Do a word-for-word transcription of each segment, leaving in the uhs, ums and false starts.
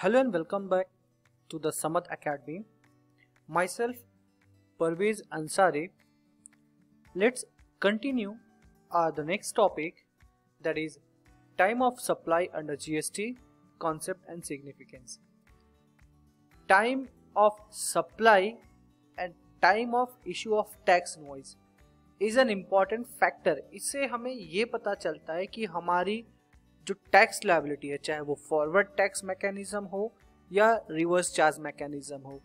Hello and welcome back to the Samth Academy. Myself, Parvez Ansari. Let's continue uh, the next topic, that is time of supply under G S T, concept and significance. Time of supply and time of issue of tax invoice is an important factor. इससे हमें ये पता चलता है कि हमारी जो tax liability है, चाहे वो फॉरवर्ड टैक्स मैकेनिज्म हो या रिवर्स चार्ज मैकेनिज्म हो,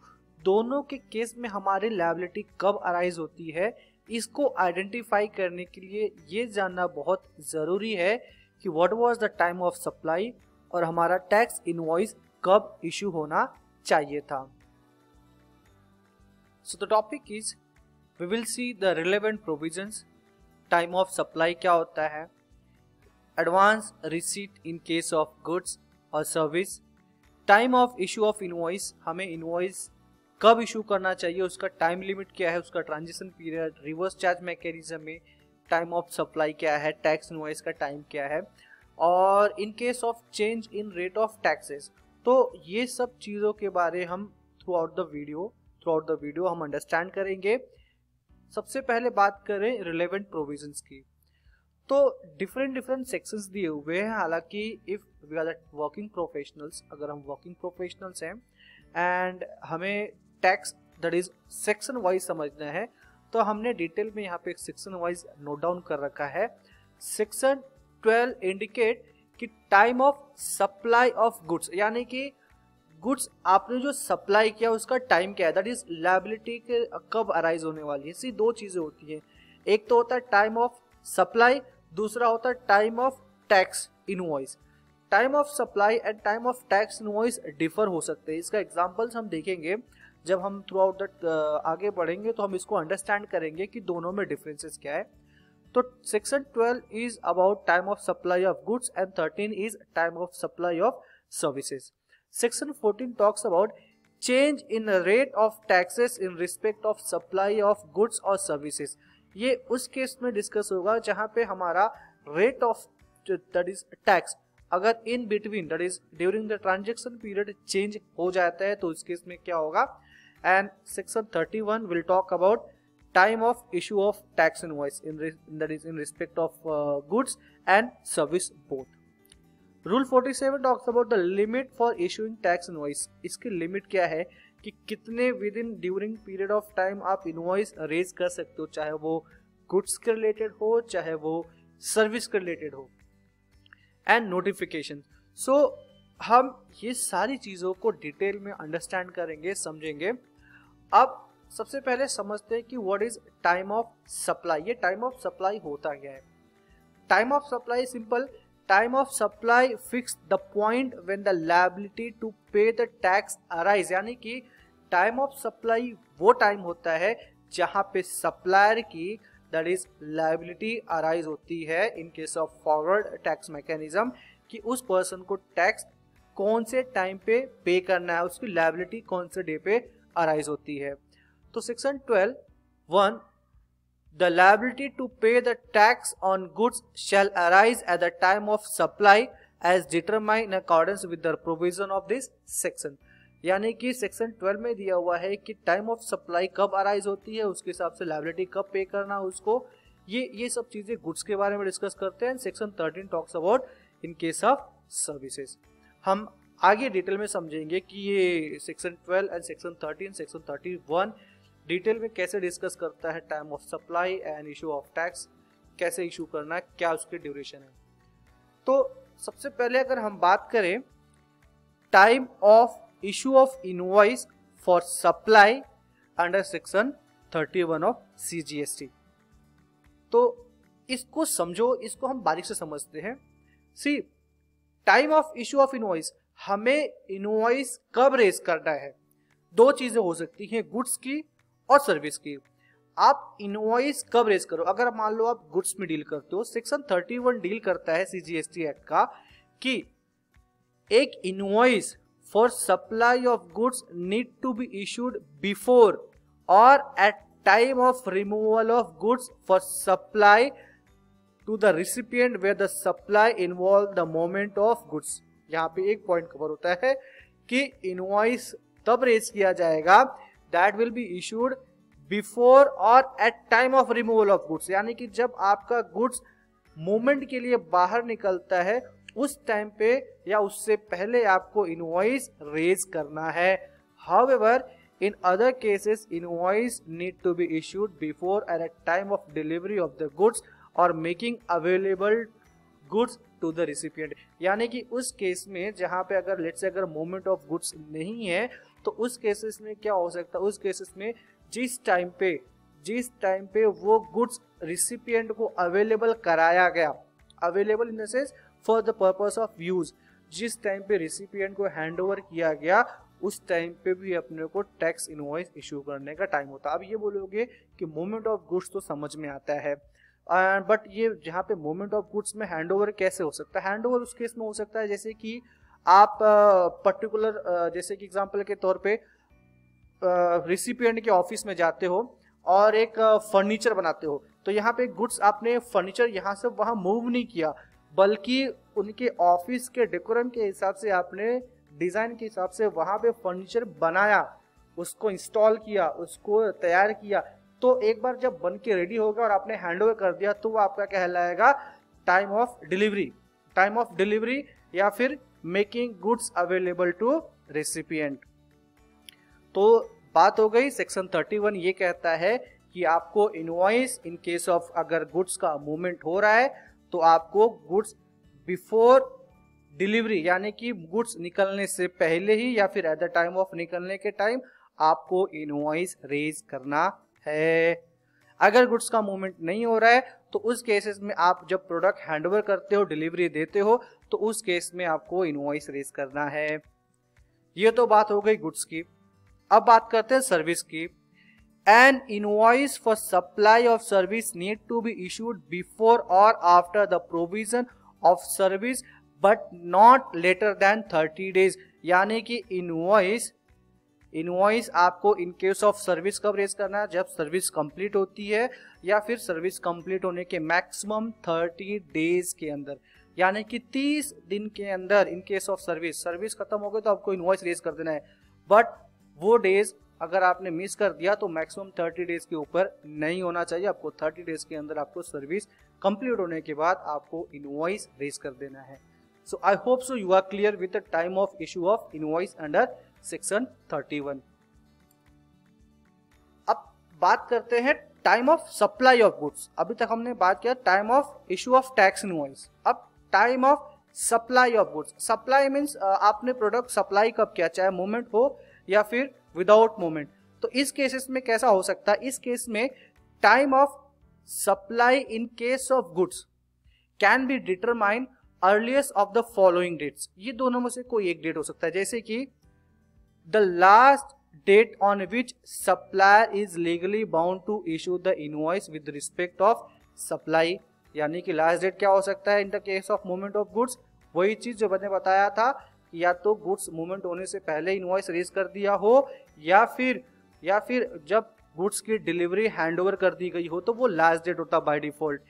दोनों के केस में हमारी लायबिलिटी कब अराइज होती है, इसको आइडेंटिफाई करने के लिए ये जानना बहुत ज़रूरी है कि what was the time of supply और हमारा टैक्स इनवॉइस कब इशू होना चाहिए था. So the topic is we will see the relevant provisions. Time of supply क्या होता है? Advance receipt in case of goods or service. Time of issue of invoice, हमें इन्वॉइस कब इशू करना चाहिए, उसका टाइम लिमिट क्या है, उसका transaction period. Reverse charge mechanism में टाइम ऑफ सप्लाई क्या है, टैक्स इन्वॉइस का टाइम क्या है, और in case of change in rate of taxes. तो ये सब चीज़ों के बारे हम throughout the video throughout the video हम अंडरस्टैंड करेंगे. सबसे पहले बात करें रिलेवेंट प्रोविजंस की, तो डिफरेंट डिफरेंट सेक्शंस दिए हुए हैं. हालांकि if we are working professionals, अगर हम वर्किंग प्रोफेशनल्स हैं एंड हमें tax that is section wise समझना है, तो हमने डिटेल में यहाँ पे एक सेक्शन वाइज नोट डाउन कर रखा है. सेक्शन ट्वेल्व इंडिकेट कि time of supply of goods, यानी कि गुड्स आपने जो सप्लाई किया उसका टाइम क्या है, दैट इज लायबिलिटी कब अराइज होने वाली है. इसी दो चीज़ें होती हैं, एक तो होता है टाइम ऑफ सप्लाई, दूसरा होता है time of tax invoice. Time of supply and time of tax invoice differ हो सकते हैं. इसका एग्जांपल्स हम देखेंगे जब हम थ्रू आउट दैट आगे बढ़ेंगे, तो हम इसको अंडरस्टैंड करेंगे कि दोनों में डिफरेंसेस क्या है. तो section twelve is about time of supply of goods and thirteen is time of supply of services. Section fourteen talks about change in rate of taxes in respect of supply of goods और services. ये उस case में discuss होगा जहाँ पे हमारा rate of that is tax अगर in between that is during the transaction period change हो जाता है, तो उस केस में क्या होगा. And section thirty one will talk about time of issue of tax invoice in that is in respect of goods and service both. Rule forty seven talks about the limit for issuing tax invoice. इसकी limit क्या है कि कितने within during period of time आप invoice raise कर सकते हो, चाहे वो गुड्स के रिलेटेड हो, चाहे वो सर्विस के रिलेटेड हो. And notification. सो हम ये सारी चीज़ों को डिटेल में अंडरस्टैंड करेंगे, समझेंगे. अब सबसे पहले समझते हैं कि what is time of supply. ये टाइम ऑफ सप्लाई होता क्या है? Time of supply simple, time of supply fix the point when the liability to pay the tax arise. यानी कि टाइम ऑफ सप्लाई वो टाइम होता है जहाँ पे सप्लायर की दैट इज लायबिलिटी अराइज होती है in case of forward tax mechanism, कि उस पर्सन को टैक्स कौन से टाइम पे पे करना है, उसकी लायबिलिटी कौन से डे पे अराइज होती है. तो section twelve one The liability to pay the tax on goods shall arise at the time of supply as determined in accordance with the provision of this section. यानी कि section twelve में दिया हुआ है कि टाइम ऑफ सप्लाई कब arise होती है, उसके हिसाब से लाइबिलिटी कब पे करना है उसको. ये ये सब चीज़ें गुड्स के बारे में डिस्कस करते हैं. Section thirteen talks about in case of services. हम आगे डिटेल में समझेंगे कि ये section twelve and section thirteen section thirty one detail में कैसे डिस्कस करता है time of supply and issue of tax, कैसे इशू करना है, क्या उसकी ड्यूरेशन है. तो सबसे पहले अगर हम बात करें time of issue of invoice for supply under section thirty one of C G S T, तो इसको समझो, इसको हम बारीक से समझते हैं. See time of issue of invoice, हमें इनवॉइस कब रेज करना है. दो चीज़ें हो सकती हैं, गुड्स की और सर्विस की. आप इनवॉइस कब रेज करो, अगर मान लो आप गुड्स में डील करते हो, सेक्शन थर्टी वन डील करता है C G S T act का कि एक invoice for supply of goods need to be issued before और at time of removal of goods for supply to the recipient where the supply involve the moment of goods. यहाँ पे एक point cover होता है कि invoice तब raise किया जाएगा that will be issued before और at time of removal of goods, यानी कि जब आपका गुड्स मूवमेंट के लिए बाहर निकलता है उस टाइम पे या उससे पहले आपको इनवॉइस रेज करना है। However in other cases invoice need to be issued before at time of delivery of the goods और making available goods to the recipient, यानी कि उस केस में जहाँ पे अगर लेट्स से अगर मूवमेंट ऑफ गुड्स नहीं है तो उस केसेस में क्या हो सकता है, उस केसेस में जिस टाइम पे जिस टाइम पे वो गुड्स रिसिपिएंट को अवेलेबल कराया गया, available in the sense for the purpose of use, जिस टाइम पे रिसिपिएंट को हैंड ओवर किया गया उस टाइम पे भी अपने को टैक्स इनवॉइस इशू करने का टाइम होता है। अब ये बोलोगे कि मूवमेंट ऑफ गुड्स तो समझ में आता है बट uh, ये जहाँ पे मूवमेंट ऑफ गुड्स में हैंडओवर कैसे हो सकता है, हैंडओवर उस केस में हो सकता है जैसे कि आप पर्टिकुलर uh, uh, जैसे कि एग्जांपल के तौर पे रिसिपिएंट uh, के ऑफिस में जाते हो और एक फर्नीचर uh, बनाते हो, तो यहाँ पे गुड्स आपने फर्नीचर यहाँ से वहाँ मूव नहीं किया बल्कि उनके ऑफिस के डेकोरम के हिसाब से आपने डिज़ाइन के हिसाब से वहाँ पे फर्नीचर बनाया, उसको इंस्टॉल किया, उसको तैयार किया, तो एक बार जब बन के रेडी हो गया और आपने हैंडओवर कर दिया तो वो आपका कहलाएगा time of delivery, time of delivery या फिर making goods available to recipient. तो बात हो गई सेक्शन थर्टी वन, ये कहता है कि आपको इनवॉइस इन केस ऑफ अगर गुड्स का मूवमेंट हो रहा है तो आपको गुड्स बिफोर डिलीवरी यानी कि गुड्स निकलने से पहले ही या फिर एट द टाइम ऑफ निकलने के टाइम आपको इनवॉइस रेज करना है। अगर गुड्स का मूवमेंट नहीं हो रहा है तो उस केसेस में आप जब प्रोडक्ट हैंडओवर करते हो, डिलीवरी देते हो, तो उस केस में आपको इनवॉइस रेज करना है। ये तो बात हो गई गुड्स की। अब बात करते हैं सर्विस की। An invoice for supply of service need to be issued before और after the provision of service but not later than thirty days, यानी कि इनवॉइस इनवॉइस आपको इन केस ऑफ सर्विस कब रेज करना है, जब सर्विस कंप्लीट होती है या फिर सर्विस कंप्लीट होने के मैक्सिमम थर्टी डेज के अंदर, यानी कि तीस दिन के अंदर in case of service service खत्म हो गई तो आपको इनवॉइस रेज कर देना है। बट वो डेज अगर आपने मिस कर दिया तो मैक्सिमम थर्टी डेज के ऊपर नहीं होना चाहिए, आपको थर्टी डेज के अंदर आपको सर्विस कंप्लीट होने के बाद आपको इनवॉइस रेज कर देना है। So I hope so you are clear with the time of issue of invoice under section thirty one. अब बात करते हैं time of supply of goods. अभी तक हमने बात किया time of issue of tax invoice. अब time of supply of goods. Supply means uh, आपने product supply कब किया, चाहे movement हो या फिर without movement. तो इस केसेस में कैसा हो सकता है, इस केस में time of supply in case of goods can be determined earliest of the following dates, ये दोनों में से कोई एक डेट हो सकता है, जैसे कि the last date on which supplier is legally bound to issue the invoice with respect of supply, यानी कि लास्ट डेट क्या हो सकता है in the case of movement of goods, वही चीज जो मैंने बताया था कि या तो गुड्स मूवमेंट होने से पहले इनवॉइस रेज कर दिया हो या फिर या फिर जब गुड्स की डिलीवरी हैंड ओवर कर दी गई हो तो वो लास्ट डेट होता by default.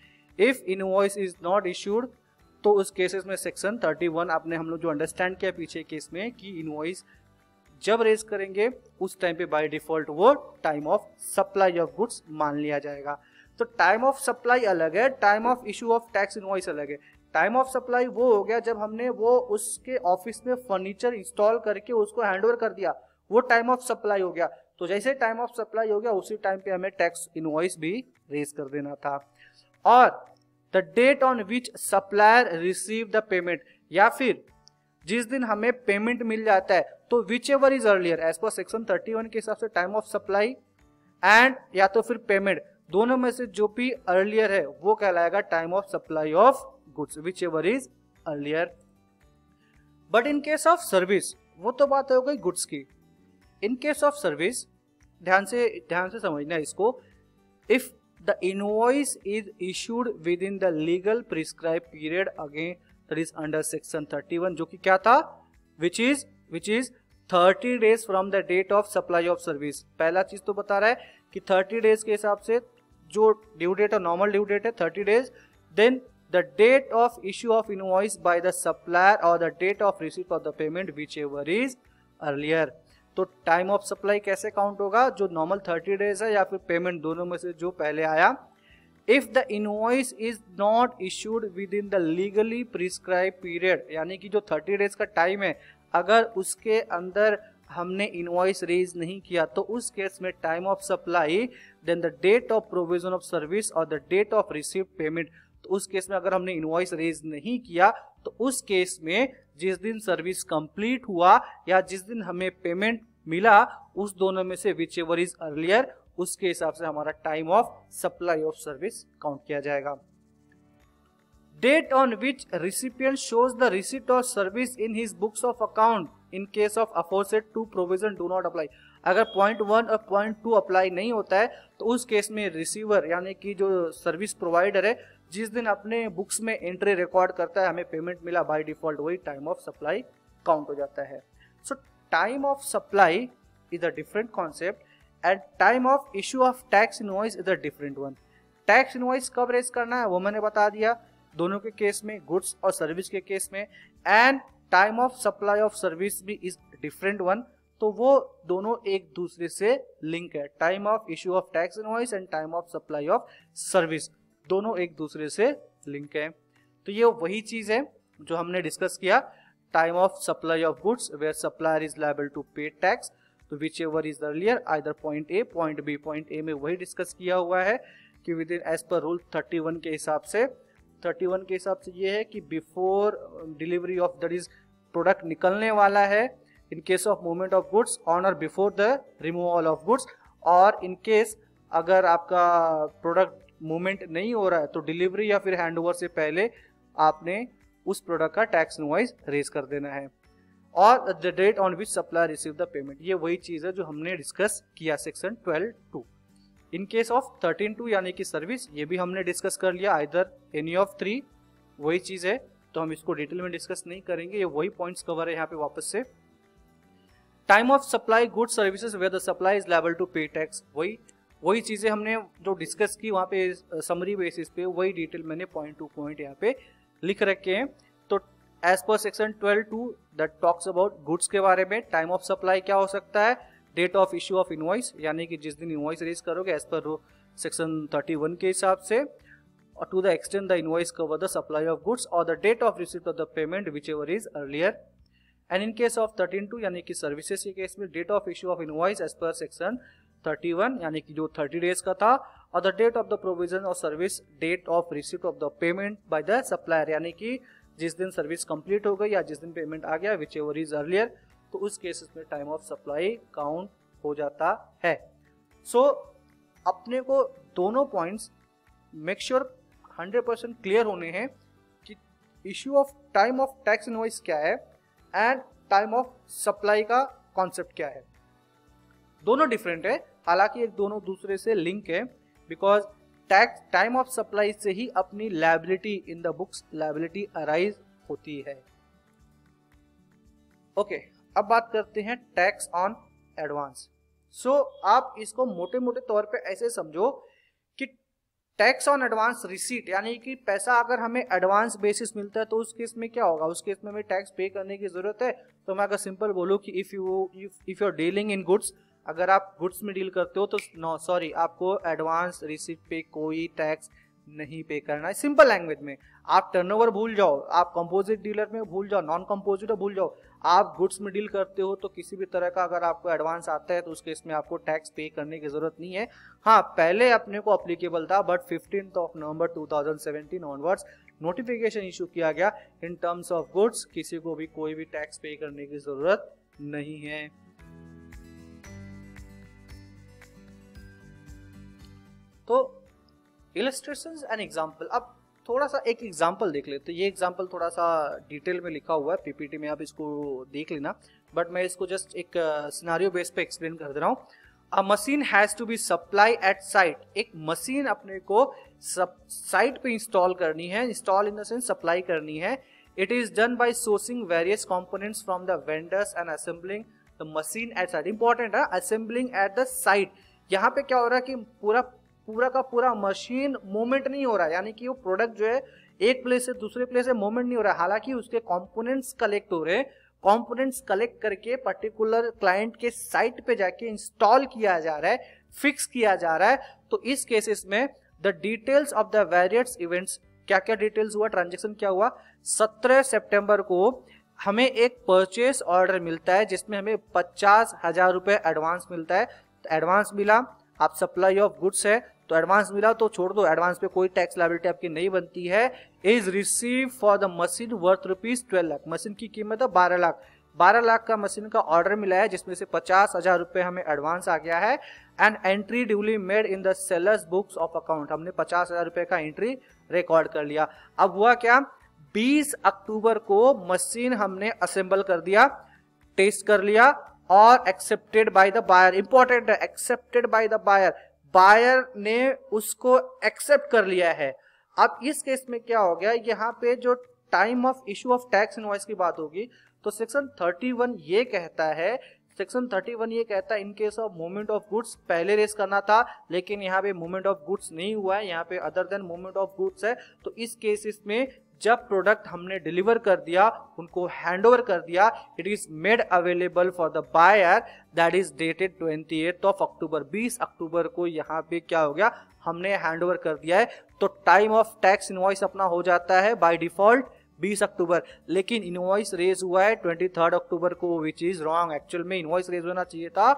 If invoice is not issued तो उस केसेस में सेक्शन थर्टी वन आपने हम लोग जो अंडरस्टैंड किया पीछे केस में कि इनवॉइस जब रेज करेंगे उस टाइम पे बाय डिफॉल्ट वो time of supply of goods मान लिया जाएगा। तो टाइम ऑफ सप्लाई अलग है, time of issue of tax invoice अलग है। टाइम ऑफ सप्लाई वो हो गया जब हमने वो उसके ऑफिस में फर्नीचर इंस्टॉल करके उसको हैंड ओवर कर दिया, वो टाइम ऑफ सप्लाई हो गया। तो जैसे टाइम ऑफ सप्लाई हो गया उसी टाइम पे हमें टैक्स इनवॉइस भी रेज कर देना था। और the date on which supplier receive the payment, या फिर जिस दिन हमें पेमेंट मिल जाता है, तो which ever is earlier as per section thirty one के हिसाब से टाइम ऑफ सप्लाई एंड या तो फिर पेमेंट, दोनों में से जो भी अर्लियर है वो कहलाएगा time of supply of goods, which ever is earlier. But in case of service, वो तो बात हो गई गुड्स की। इन केस ऑफ सर्विस ध्यान से ध्यान से समझना इसको। If The invoice is issued within the legal prescribed period, again that is under section thirty one, जो कि क्या था, which is which is thirty days from the date of supply of service। पहला चीज तो बता रहा है कि थर्टी days के हिसाब से जो ड्यू डेट है नॉर्मल ड्यू डेट है thirty days, then the date of issue of invoice by the supplier or the date of receipt of the payment whichever is earlier. तो टाइम ऑफ सप्लाई कैसे count होगा, जो normal thirty days है या फिर payment, दोनों में से जो पहले आया। If the invoice is not issued within the legally prescribe period, यानी कि जो थर्टी डेज का टाइम है, अगर उसके अंदर हमने इनवॉइस रेज नहीं किया तो उस केस में time of supply, then the date of provision of service और the date of received payment. तो उस केस में अगर हमने इनवॉइस रेज नहीं किया तो उस केस में जिस दिन सर्विस कंप्लीट हुआ या जिस दिन हमें पेमेंट मिला, उस दोनों में से विच एवर इज अर्लियर, उसके हिसाब से हमारा time of supply of service count किया जाएगा। Date on which recipient shows the receipt of service in his books of account in case of aforesaid two provision do not apply. अगर point one और point two apply नहीं होता है तो उस case में रिसीवर यानी कि जो सर्विस प्रोवाइडर है, जिस दिन अपने बुक्स में एंट्री रिकॉर्ड करता है हमें पेमेंट मिला, बाय डिफॉल्ट वही टाइम ऑफ सप्लाई काउंट हो जाता है। So time of supply is a different concept and time of issue of tax invoice is a different one. Tax invoice कब रेज करना है वो मैंने बता दिया, दोनों के केस में, गुड्स और सर्विस के केस में। And time of supply of service भी इज डिफरेंट वन, तो वो दोनों एक दूसरे से लिंक है। Time of issue of tax invoice and time of supply of service दोनों एक दूसरे से लिंक है। तो ये वही चीज है जो हमने डिस्कस किया, time of supply of goods where supplier is liable to pay tax, तो which ever is earlier either point A point B. Point A में वही डिस्कस किया हुआ है कि within as per rule thirty one के हिसाब से इकतीस के हिसाब से ये है कि before delivery of that is product निकलने वाला है, in case of movement of goods, on और before the removal of goods, और इन केस अगर आपका प्रोडक्ट मूवमेंट नहीं हो रहा है तो डिलीवरी या फिर हैंडओवर से पहले आपने उस प्रोडक्ट का टैक्स इनवॉइस रेज कर देना है। और the date on which supplier receive the payment, ये वही चीज़ है जो हमने डिस्कस किया section twelve two. In case of thirteen two यानी कि सर्विस, ये भी हमने डिस्कस कर लिया, आइदर एनी ऑफ थ्री वही चीज़ है, तो हम इसको डिटेल में डिस्कस नहीं करेंगे, ये वही पॉइंट्स कवर है यहाँ पे वापस से। Time of supply goods services where the supply is liable to pay tax, वही वही चीज़ें हमने जो डिस्कस की वहाँ पे समरी बेसिस पे, वही डिटेल मैंने पॉइंट टू पॉइंट यहाँ पे लिख रखे हैं। तो as per section twelve two that talks about goods के बारे में, टाइम ऑफ सप्लाई क्या हो सकता है, date of issue of invoice यानी कि जिस दिन इनवॉइस रेज करोगे as per section thirty one के हिसाब से, और to the extent the invoice cover the supply of goods, और the date of receipt of the payment which ever is earlier. And in case of thirteen two यानी कि services के case में, date of issue of invoice as per section thirty one यानी कि जो thirty days का था, और the date of the provision of service, date of receipt of the payment by the supplier यानी कि जिस दिन सर्विस कंप्लीट हो गई या जिस दिन पेमेंट आ गया, विच एवर इज अर्लियर, तो उस केसेस में टाइम ऑफ सप्लाई काउंट हो जाता है। सो so, अपने को दोनों points make sure hundred percent clear होने हैं कि issue of time of tax invoice क्या है एंड टाइम ऑफ सप्लाई का कॉन्सेप्ट क्या है। दोनों डिफरेंट है, हालांकि एक दोनों दूसरे से लिंक है, because tax time of supply से ही अपनी liability in the books liability arise होती है। Okay okay. अब बात करते हैं टैक्स ऑन एडवांस। सो आप इसको मोटे मोटे तौर पे ऐसे समझो कि टैक्स ऑन एडवांस रिसीट यानी कि पैसा अगर हमें एडवांस बेसिस मिलता है तो उस केस में क्या होगा, उस केस में हमें टैक्स पे करने की जरूरत है। तो मैं अगर सिंपल बोलूँ कि if you if you are dealing in goods, अगर आप गुड्स में डील करते हो तो नो सॉरी आपको एडवांस रिसीट पे कोई टैक्स नहीं पे करना है। सिंपल लैंग्वेज में आप टर्नओवर भूल जाओ, आप कंपोजिट डीलर में भूल जाओ, नॉन कंपोजिट भूल जाओ, आप गुड्स में डील करते हो तो किसी भी तरह का अगर आपको एडवांस आता है तो उस केस में आपको टैक्स पे करने की जरूरत नहीं है। हाँ, पहले अपने को अप्लीकेबल था, but fifteenth of November two thousand seventeen onwards notification issue किया गया, इन टर्म्स ऑफ गुड्स किसी को भी कोई भी टैक्स पे करने की जरूरत नहीं है। तो इलस्ट्रेशंस एंड एग्जाम्पल, अब थोड़ा सा एक एग्जाम्पल देख लेते हैं। ये एग्जाम्पल थोड़ा सा डिटेल में लिखा हुआ है, पीपीटी में आप इसको देख लेना, बट मैं इसको जस्ट एक सिनारियो बेस पे एक्सप्लेन कर दे रहा हूँ। A machine has to be supply at site, एक मशीन अपने को साइट पे इंस्टॉल करनी है, install in the sense supply करनी है। It is done by sourcing various components from the vendors and assembling the machine at site. Important है, assembling at the site. यहाँ पे क्या हो रहा है कि पूरा पूरा का पूरा मशीन मूवमेंट नहीं हो रहा है, यानी कि वो प्रोडक्ट जो है एक प्लेस से दूसरे प्लेस से मूवमेंट नहीं हो रहा है। हालांकि उसके कंपोनेंट्स कलेक्ट हो रहे हैं कंपोनेंट्स कलेक्ट करके पर्टिकुलर क्लाइंट के साइट पे जाके इंस्टॉल किया जा रहा है, फिक्स किया जा रहा है, तो इस केसेस में the details of the various events, क्या क्या डिटेल्स हुआ, ट्रांजेक्शन क्या हुआ, सत्रह सितंबर को हमें एक परचेस ऑर्डर मिलता है जिसमें हमें पचास हजार रुपये एडवांस मिलता है। तो एडवांस मिला, आप सप्लाई ऑफ गुड्स है तो एडवांस मिला तो छोड़ दो, एडवांस पे कोई टैक्स लायबिलिटी आपकी नहीं बनती है। Is receive for the machine worth rupees twelve lakh, machine की कीमत है बारह लाख, बारह लाख का मशीन का ऑर्डर मिला है जिसमें से पचास हजार रुपये हमें एडवांस आ गया है। And entry duly made in the sellers books of account, हमने पचास हजार रुपये का एंट्री रिकॉर्ड कर लिया। अब हुआ क्या, बीस अक्टूबर को मशीन हमने असेंबल कर दिया, टेस्ट कर लिया और accepted by the buyer, important है accepted by the buyer, buyer ने उसको एक्सेप्ट कर लिया है। अब इस केस में क्या हो गया, यहाँ पे जो time of issue of tax invoice की बात होगी तो सेक्शन इकतीस ये कहता है, सेक्शन इकतीस ये कहता है in case of movement of goods पहले रेस करना था लेकिन यहाँ पे मूवमेंट ऑफ गुड्स नहीं हुआ है, यहाँ पे other than movement of goods है, तो इस केसेस में जब प्रोडक्ट हमने डिलीवर कर दिया, उनको हैंड ओवर कर दिया, it is made available for the buyer, that is dated अट्ठाईस ऑफ अक्टूबर, बीस अक्टूबर को यहाँ पे क्या हो गया, हमने हैंड ओवर कर दिया है, तो टाइम ऑफ टैक्स इनवॉइस अपना हो जाता है बाय डिफॉल्ट बीस अक्टूबर, लेकिन इनवॉइस रेज हुआ है तेईस अक्टूबर को, विच इज रॉन्ग, एक्चुअल में इनवॉइस रेज होना चाहिए था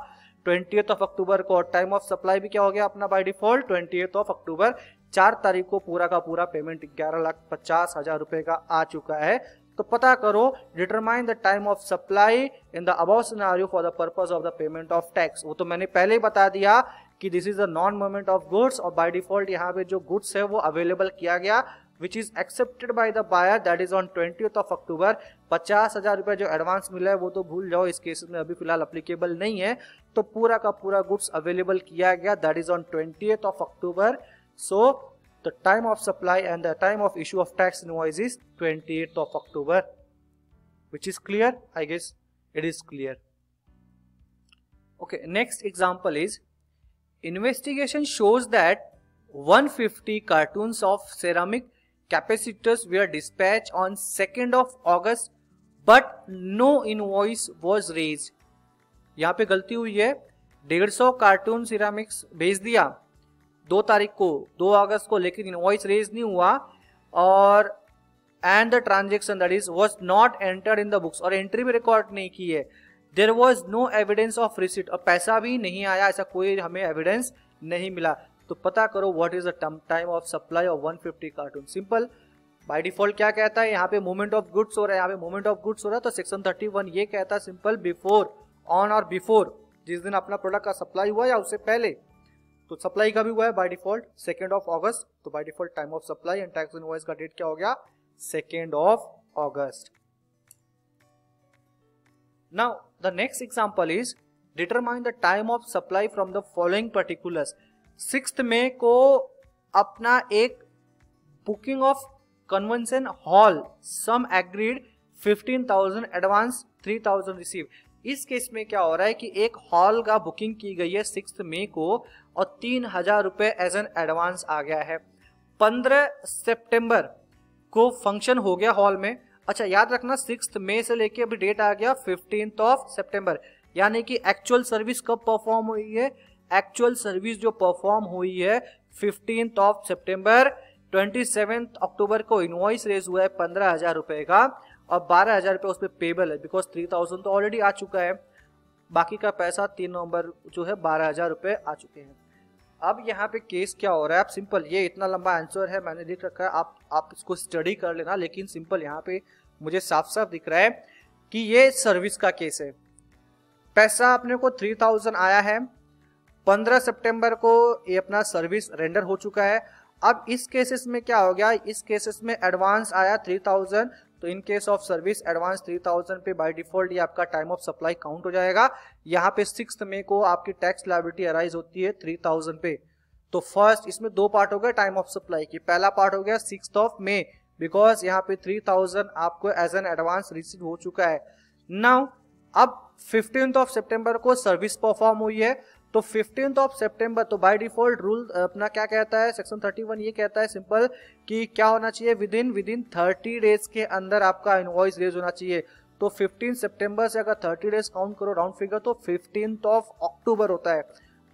बीस ऑफ अक्टूबर को। टाइम ऑफ सप्लाई भी क्या हो गया अपना बाय डिफॉल्ट अट्ठाईस ऑफ अक्टूबर, चार तारीख को पूरा का पूरा पेमेंट ग्यारह लाख पचास हजार रुपए का आ चुका है। तो पता करो, determine the time of supply in the above scenario for the purpose of the payment of tax, वो तो मैंने पहले ही बता दिया कि this is the non movement of goods और बाय डिफॉल्ट यहाँ पे जो गुड्स है वो अवेलेबल किया गया, which is accepted by the buyer, that is on twentieth of October। पचास हजार रुपये जो एडवांस मिला है वो तो भूल जाओ, इस केस में अभी फिलहाल अप्लीकेबल नहीं है, तो पूरा का पूरा गुड्स अवेलेबल किया गया, that is on twentieth of October। So the time of supply and the time of issue of tax invoice is twenty-eighth of October, which is clear, I guess it is clear। Okay, next example is investigation shows that one hundred fifty cartons of ceramic capacitors were dispatched on second of August but no invoice was raised। यहाँ पे गलती हुई है, डेढ़ सौ cartoon ceramics भेज दिया दो तारीख को, दो अगस्त को, लेकिन इनवॉइस रेज नहीं हुआ, और and the transaction that is was not entered in the books, और एंट्री भी रिकॉर्ड नहीं की है। There was no evidence of receipt, और पैसा भी नहीं आया, ऐसा कोई हमें एविडेंस नहीं मिला। तो पता करो what is the time of supply of one hundred fifty cartoon. Simple, by default क्या कहता है, यहाँ पे मूवमेंट ऑफ गुड्स हो रहा है, यहाँ पे मूवमेंट ऑफ गुड्स हो रहा है, तो सेक्शन इकतीस ये कहता है सिंपल, बिफोर, ऑन और बिफोर, जिस दिन अपना प्रोडक्ट का सप्लाई हुआ या उससे पहले, तो सप्लाई का भी हुआ है by default second of August, तो by default time of supply and tax invoice का डेट क्या हो गया, second of August. Now the next example is determine the time of supply from the following particulars. Sixth मई को अपना एक booking of convention hall, sum agreed fifteen thousand, advance three thousand receive. इस case में क्या हो रहा है कि एक हॉल का बुकिंग की गई है सिक्स्थ मई को और तीन हजार रुपये एज एन एडवांस आ गया है। पंद्रह सितंबर को फंक्शन हो गया हॉल में। अच्छा याद रखना, सिक्स्थ मई से लेके अभी डेट आ गया फिफ्टींथ ऑफ सेप्टेम्बर, यानी कि एक्चुअल सर्विस कब परफॉर्म हुई है, एक्चुअल सर्विस जो परफॉर्म हुई है फिफ्टींथ ऑफ सितंबर। सत्ताईस अक्टूबर को इनवॉइस रेज हुआ है पंद्रह हजार रुपये का और बारह हजार रुपये उस पर पेबल है, बिकॉज थ्री थाउजेंड तो ऑलरेडी आ चुका है, बाकी का पैसा तीन नवंबर जो है बारह हजार रुपये आ चुके हैं। अब यहाँ पे केस क्या हो रहा है, आप सिंपल, ये इतना लंबा आंसर है मैंने लिख रखा है, आप आप इसको स्टडी कर लेना, लेकिन सिंपल यहाँ पे मुझे साफ साफ दिख रहा है कि ये सर्विस का केस है। पैसा अपने को थ्री थाउजेंड आया है, पंद्रह सितंबर को ये अपना सर्विस रेंडर हो चुका है। अब इस केसेस में क्या हो गया, इस केसेस में एडवांस आया थ्री थाउजेंड, तो in case of service advance three thousand पे बाय डिफॉल्ट ये आपका टाइम ऑफ सप्लाई काउंट हो जाएगा। यहाँ पे सिक्स्थ मई को आपकी टैक्स लायबिलिटी अराइज होती है थ्री थाउजेंड पे। तो फर्स्ट, इसमें दो पार्ट हो गया टाइम ऑफ सप्लाई की, पहला पार्ट हो गया सिक्स्थ ऑफ मई, बिकॉज यहाँ पे थ्री थाउजेंड आपको एज एन एडवांस रिसीव हो चुका है। नाउ अब फिफ्टींथ ऑफ सितंबर को सर्विस परफॉर्म हुई है, तो फिफ्टींथ ऑफ सितंबर, तो बाय डिफॉल्ट रूल अपना क्या कहता है, सेक्शन इकतीस ये कहता है सिंपल कि क्या होना चाहिए, within within thirty days के अंदर आपका इनवॉइस रेज होना चाहिए। तो फिफ्टीन सितंबर से अगर थर्टी डेज काउंट करो राउंड फिगर तो फिफ्टींथ ऑफ अक्टूबर होता है,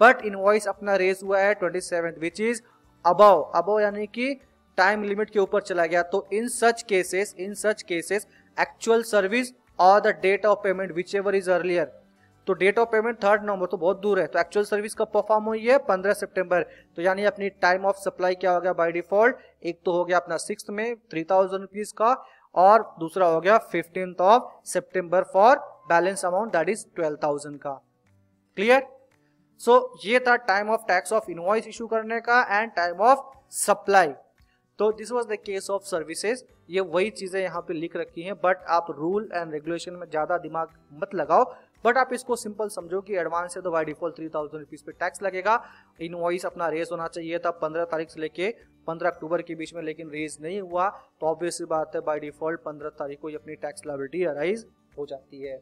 बट इनवॉइस अपना रेज हुआ है twenty seventh, which is above above यानी कि टाइम लिमिट के ऊपर चला गया। तो in such cases in such cases actual service और the date of payment which ever is earlier. तो date of payment third November तो बहुत दूर है, तो एक्चुअल सर्विस कब परफॉर्म हुई है पंद्रह सितंबर, तो यानी अपनी टाइम ऑफ सप्लाई क्या हो गया बाय डिफॉल्ट, एक तो हो गया अपना सिक्स्थ में थ्री थाउजेंड रुपीज का और दूसरा हो गया fifteenth of September for balance amount that is twelve thousand का। क्लियर? सो ये था time of tax of invoice issue करने का एंड टाइम ऑफ सप्लाई। तो this was the case of services, ये वही चीजें यहाँ पे लिख रखी हैं, बट आप रूल एंड रेगुलेशन में ज्यादा दिमाग मत लगाओ, बट आप इसको सिंपल समझो कि एडवांस है तो by default three thousand rupees पे टैक्स लगेगा। इनवॉइस अपना रेज होना चाहिए था पंद्रह तारीख से लेके पंद्रह अक्टूबर के बीच में, लेकिन रेज नहीं हुआ, तो ऑब्वियसली बात है बाय डिफॉल्ट पंद्रह तारीख को ये अपनी टैक्स लायबिलिटी अराइज हो जाती है।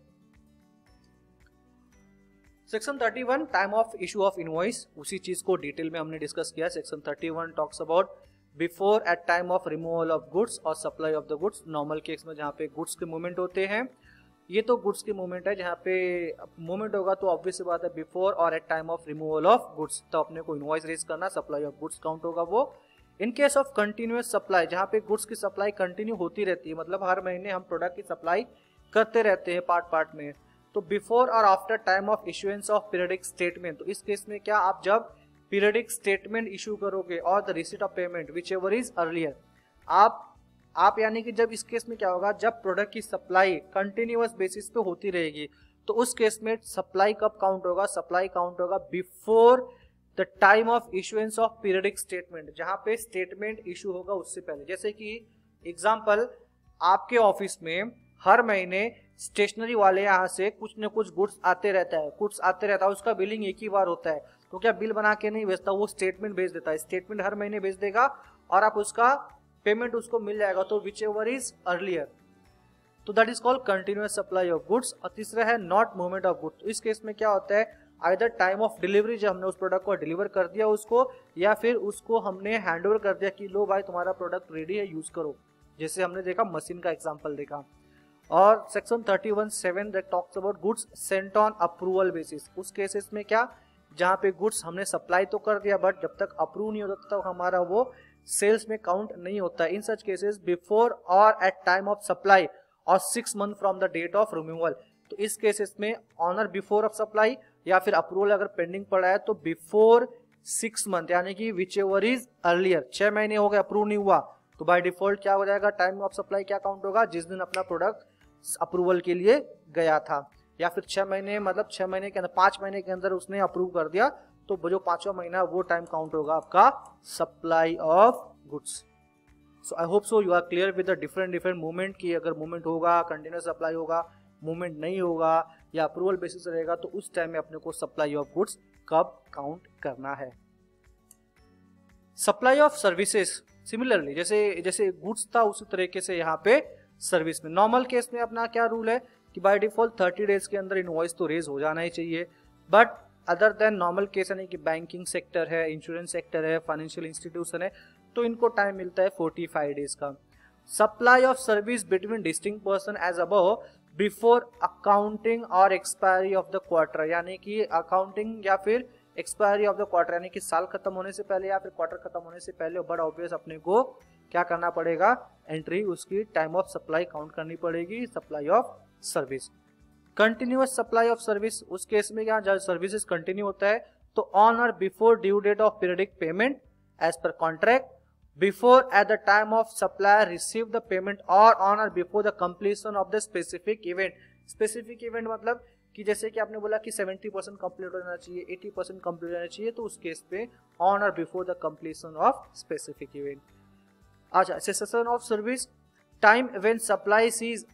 Section thirty one time of issue of invoice, उसी चीज को डिटेल में हमने डिस्कस किया। Section thirty one talks about before at time of removal of goods और supply of the goods. Normal case में जहाँ पे गुड्स के मूवमेंट होते हैं, ये तो गुड्स की मूवमेंट है, जहाँ पे मूवमेंट होगा तो ऑब्वियस बात है बिफोर और at time of removal of goods, तो अपने को इनवॉइस रेज करना, सप्लाई ऑफ गुड्स काउंट होगा वो। In case of continuous supply, जहाँ पे गुड्स की सप्लाई कंटिन्यू होती रहती है, मतलब हर महीने हम प्रोडक्ट की सप्लाई करते रहते हैं पार्ट पार्ट में, तो बिफोर और after time of issuance of periodic statement. तो इस केस में क्या, आप जब पीरियडिक स्टेटमेंट इशू करोगे और the receipt of payment which ever is earlier, आप आप यानी कि जब इस केस में क्या होगा, जब प्रोडक्ट की सप्लाई कंटिन्यूअस बेसिस पे होती रहेगी, तो उस केस में सप्लाई कब काउंट होगा, सप्लाई काउंट होगा before the time of issuance of periodic statement, जहां पे स्टेटमेंट इशू होगा उससे पहले। जैसे कि एग्जांपल, आपके ऑफिस में हर महीने स्टेशनरी वाले यहाँ से कुछ न कुछ गुड्स आते रहता है गुड्स आते रहता है उसका बिलिंग एक ही बार होता है, तो क्या बिल बना के नहीं भेजता, वो स्टेटमेंट भेज देता है, स्टेटमेंट हर महीने भेज देगा और आप उसका पेमेंट उसको मिल जाएगा, तो विच एवर इज अर्लियर, तो that is called continuous supply of goods. और तीसरा है नॉट मूवमेंट ऑफ गुड्स। इस केस में क्या होता है, आइदर टाइम ऑफ डिलीवरी, जब हमने उस प्रोडक्ट को डिलीवर कर दिया उसको, या फिर उसको हमने हैंड ओवर कर दिया कि लो भाई तुम्हारा प्रोडक्ट रेडी है यूज करो, जैसे हमने देखा मशीन का एग्जाम्पल देखा। और section thirty one seven that talks about goods sent on approval basis, उस केसेस में क्या, जहाँ पे गुड्स हमने सप्लाई तो कर दिया बट जब तक अप्रूव नहीं होता तब तो हमारा वो सेल्स में काउंट नहीं होता। इन सच केसेस बिफोर और at time of supply or six month from the date of removal, तो इस केसेस में ऑनर बिफोर ऑफ सप्लाई या फिर अप्रूवल अगर पेंडिंग पड़ा है तो बिफोर सिक्स मंथ यानी कि विच एवर इज अर्लियर, छह महीने हो गए अप्रूव नहीं हुआ, तो बाय डिफॉल्ट क्या हो जाएगा, टाइम ऑफ सप्लाई क्या काउंट होगा, जिस दिन अपना प्रोडक्ट अप्रूवल के लिए गया था, या फिर छह महीने मतलब छह महीने के अंदर पांच महीने के अंदर उसने अप्रूव कर दिया, तो जो पांचवा महीना वो टाइम काउंट होगा आपका supply of goods. So I hope so you are clear with the different different movement की, अगर मूवमेंट होगा कंटिन्यूस सप्लाई होगा, मूवमेंट नहीं होगा या अप्रूवल बेसिस रहेगा तो उस टाइम में अपने को सप्लाई ऑफ गुड्स कब काउंट करना है। सप्लाई ऑफ सर्विसेज सिमिलरली, जैसे जैसे गुड्स था उसी तरीके से यहाँ पे सर्विस में। नॉर्मल केस में अपना क्या रूल है कि बाय डिफॉल्ट थर्टी डेज के अंदर इनवॉइस तो रेज हो जाना ही चाहिए, but other than normal case यानी कि बैंकिंग सेक्टर है, इंश्योरेंस सेक्टर है, फाइनेंशियल इंस्टीट्यूशन है, तो इनको टाइम मिलता है फोर्टी फाइव डेज का। Supply of service between distinct person as above before accounting or expiry of the quarter, यानी कि अकाउंटिंग या फिर एक्सपायरी ऑफ द क्वार्टर यानी कि साल खत्म होने से पहले या फिर क्वार्टर खत्म होने से पहले, बट ऑब्वियस अपने को क्या करना पड़ेगा, एंट्री उसकी टाइम ऑफ सप्लाई काउंट करनी पड़ेगी। Supply of service continuous supply of service, उस केस में क्या सर्विसेज कंटिन्यू होता है तो ऑन और before due date of periodic payment as per contract, before at the time of supplier receive the payment, और ऑन और before the completion of the specific event. Specific event मतलब कि जैसे कि आपने बोला कि सेवेंटी परसेंट कंप्लीट होना चाहिए, एटी परसेंट कंप्लीट होना चाहिए, तो उस केस पे ऑन और before the completion of specific event. अच्छा, session of service time when supply cease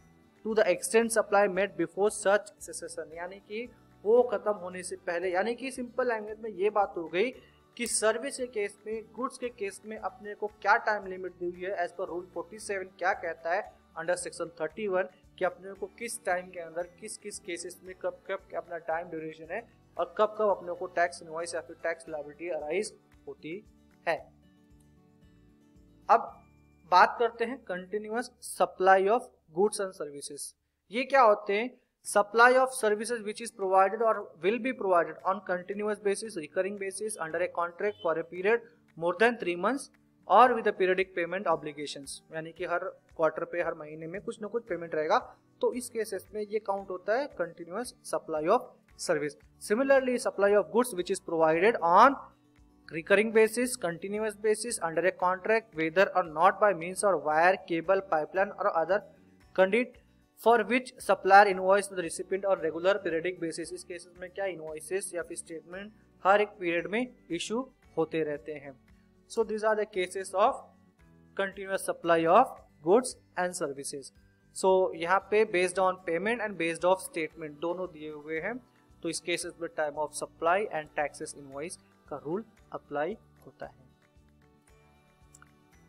to the extend supply made before such session, यानी कि वो खत्म होने से पहले, यानी कि सिंपल लैंग्वेज में ये बात हो गई कि सर्विस के केस में गुड्स के केस में अपने को क्या टाइम लिमिट दी हुई है as per rule forty seven क्या कहता है अंडर सेक्शन थर्टी वन, कि अपने को किस टाइम के अंदर किस किस केसेस में कब कब अपना टाइम ड्यूरेशन है और कब कब अपने को टैक्स इनवॉइस या फिर टैक्स लायबिलिटी अराइज होती है। अब बात करते हैं continuous supply of goods and services. ये क्या होते हैं? Supply of services which is provided or will be provided on continuous basis, recurring basis, under a contract for a period more than three months और with periodic payment obligations, यानी कि हर quarter पे हर महीने में कुछ ना कुछ पेमेंट रहेगा, तो इस केसेस में ये काउंट होता है continuous supply of service. Similarly supply of goods which is provided on recurring basis, continuous basis, under a contract, whether or not by means or wire, cable, pipeline or other conduit for which supplier invoice to the recipient or regular periodic basis. इस cases में क्या invoices या फिर statement हर एक period में issue होते रहते हैं। So these are the cases of continuous supply of goods and services. So यहाँ पे based on payment and based off statement दोनों दिए हुए हैं, तो इस केसेस में time of supply and taxes invoice का rule apply होता है।